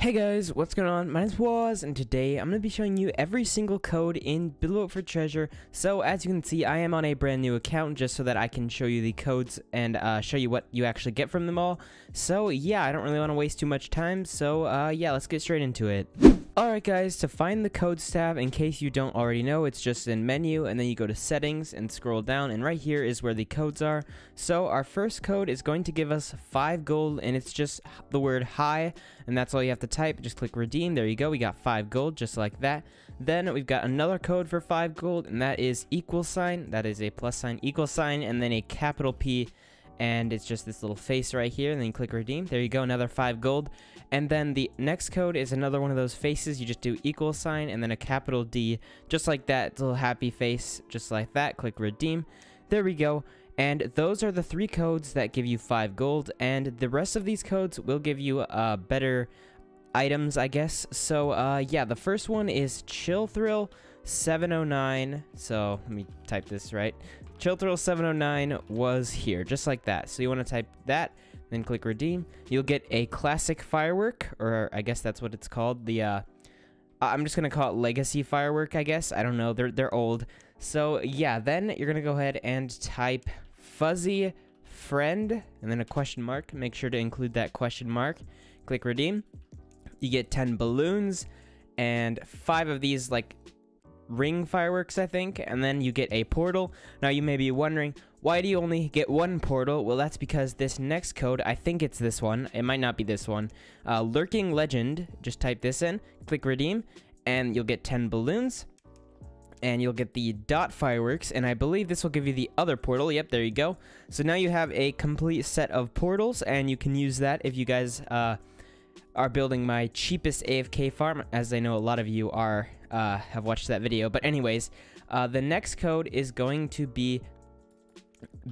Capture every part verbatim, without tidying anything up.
Hey guys, what's going on? My name's Wazz, and today I'm going to be showing you every single code in Build a Boat for Treasure. So as you can see, I am on a brand new account just so that I can show you the codes and uh, show you what you actually get from them all. So yeah, I don't really want to waste too much time, so uh, yeah, let's get straight into it. Alright guys, to find the codes tab, in case you don't already know, it's just in menu, and then you go to settings and scroll down, and right here is where the codes are. So our first code is going to give us five gold, and it's just the word hi, and that's all you have to type. Just click redeem. There you go, we got five gold just like that. Then we've got another code for five gold, and that is equal sign. That is a plus sign, equal sign, and then a capital P, and it's just this little face right here, and then you click redeem. There you go, another five gold. And then the next code is another one of those faces. You just do equal sign and then a capital D, just like that. It's a little happy face, just like that. Click redeem. There we go. And those are the three codes that give you five gold, and the rest of these codes will give you uh, better items, I guess. So uh, yeah, the first one is Chillthrill seven oh nine. So let me type this right. Chillthrill seven oh nine was here, just like that. So you want to type that, then click redeem. You'll get a classic firework, or I guess that's what it's called. The uh, I'm just gonna call it legacy firework, I guess. I don't know. They're they're old. So yeah, then you're gonna go ahead and type fuzzy friend, and then a question mark. Make sure to include that question mark. Click redeem. You get ten balloons and five of these like ring fireworks, I think, and then you get a portal. Now you may be wondering, why do you only get one portal? Well, that's because this next code, I think it's this one, it might not be this one, uh, lurking legend. Just type this in, click redeem, and you'll get ten balloons, and you'll get the dot fireworks, and I believe this will give you the other portal. Yep, there you go. So now you have a complete set of portals, and you can use that if you guys uh, are building my cheapest A F K farm, as I know a lot of you are uh, have watched that video. But anyways, uh, the next code is going to be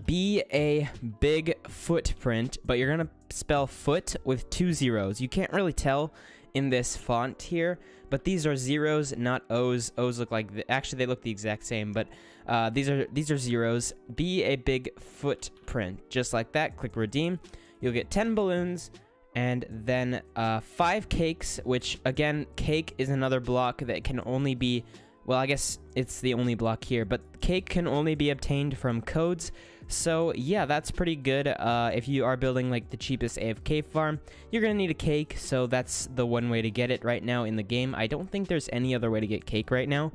be a big footprint, but you're gonna spell foot with two zeros. You can't really tell in this font here, but these are zeros, not O's. O's look like the, actually they look the exact same, but uh, these are these are zeros. Be a big footprint, just like that. Click redeem. You'll get ten balloons, and then uh, five cakes, which again, cake is another block that can only be, well, I guess it's the only block here, but cake can only be obtained from codes. So yeah, that's pretty good. Uh, if you are building like the cheapest A F K farm, you're gonna need a cake, so that's the one way to get it right now in the game. I don't think there's any other way to get cake right now.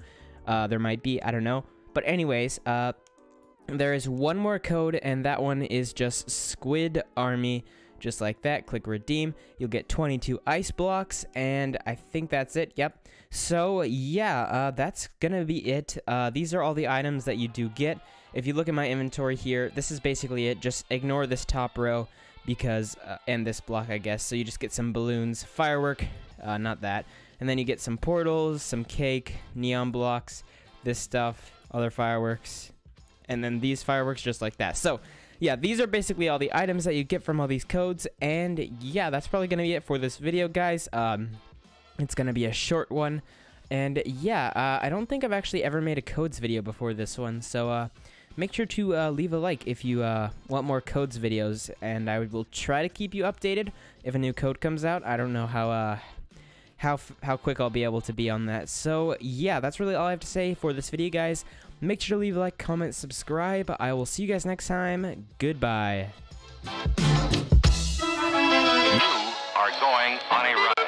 Uh, there might be, I don't know. But anyways, uh, there is one more code, and that one is just Squid Army. Just like that, click redeem. You'll get twenty-two ice blocks, and I think that's it. Yep. So yeah, uh, that's gonna be it. Uh, these are all the items that you do get. If you look at my inventory here, this is basically it. Just ignore this top row because uh, and this block, I guess. So you just get some balloons, firework, uh, not that, and then you get some portals, some cake, neon blocks, this stuff, other fireworks, and then these fireworks, just like that. So yeah, these are basically all the items that you get from all these codes, and yeah, that's probably going to be it for this video, guys. Um, it's going to be a short one, and yeah, uh, I don't think I've actually ever made a codes video before this one, so uh, make sure to uh, leave a like if you uh, want more codes videos, and I will try to keep you updated if a new code comes out. I don't know how... Uh, How, f how quick I'll be able to be on that. So yeah, that's really all I have to say for this video, guys. Make sure to leave a like, comment, subscribe. I will see you guys next time. Goodbye. You are going on a run.